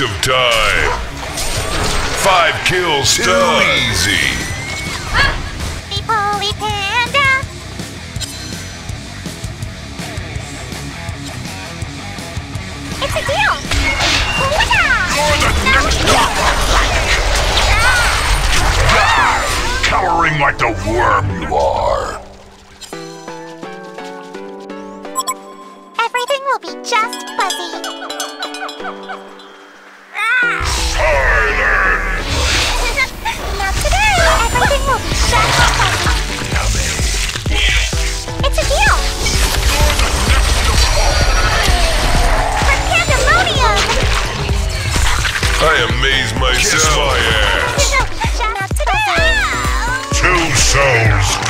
waste of time. 5 kills too easy. Holy panda. It's a deal. For the next one. Cowering like the worm you are. Everything will be just fuzzy. Everything will be shut up. It's a deal! For Pandamonium! I amaze myself. My ass. Two souls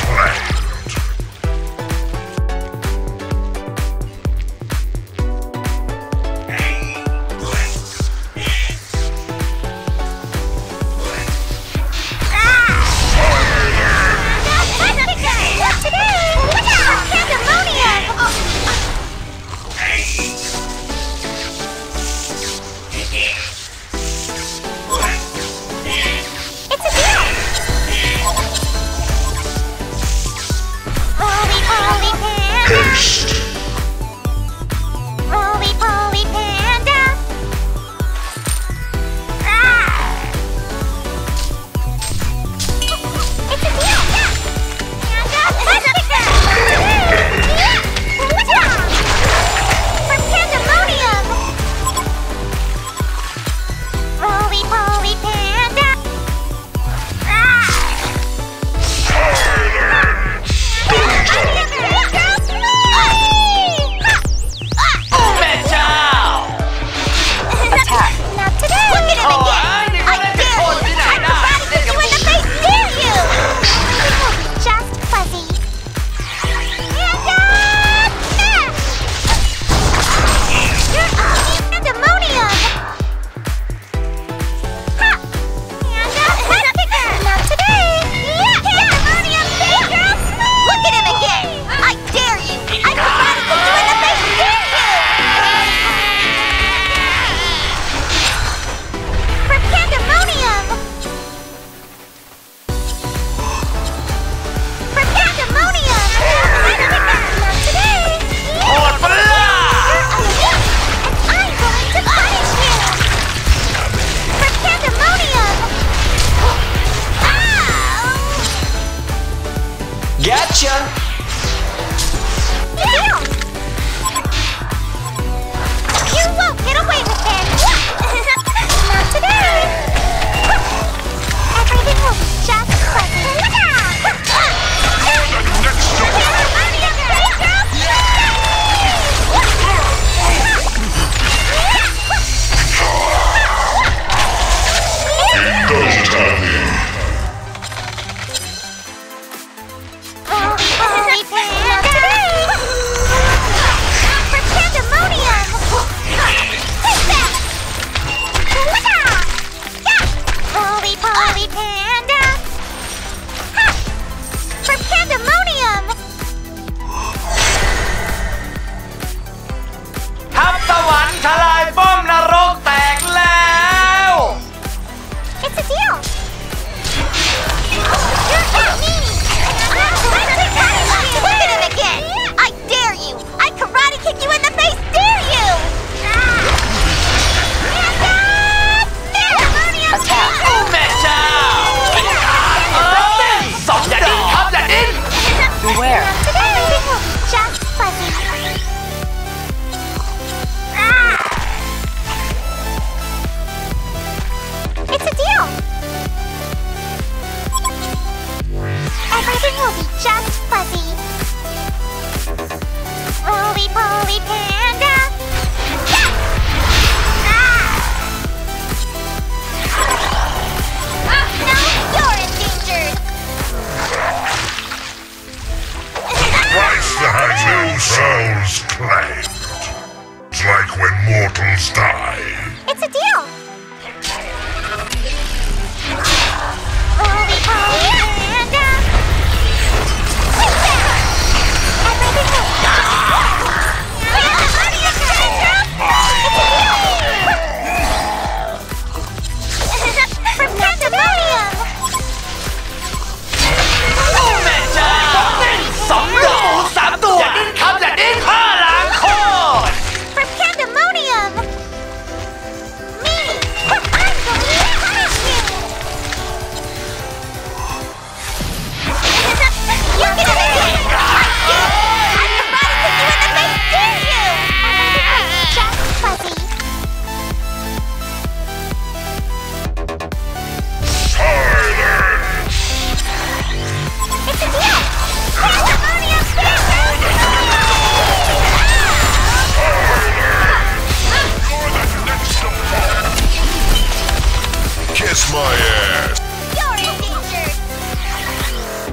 Kiss my ass! You're in danger!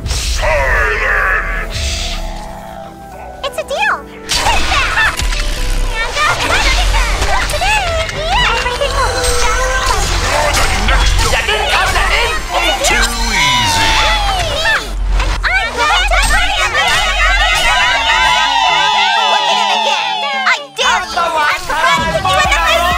Silence! It's a deal! Take that! You're the next one! Too easy! I'm glad to find you! Look at him again! I dare you! I'm providing with you at the first station!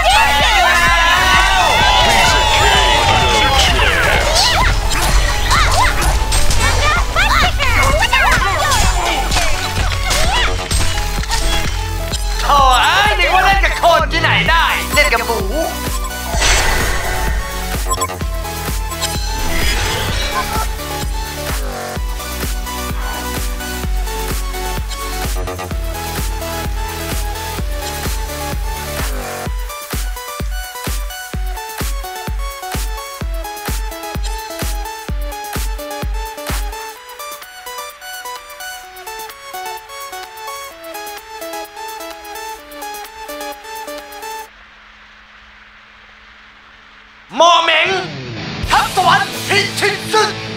Morning! Have the one!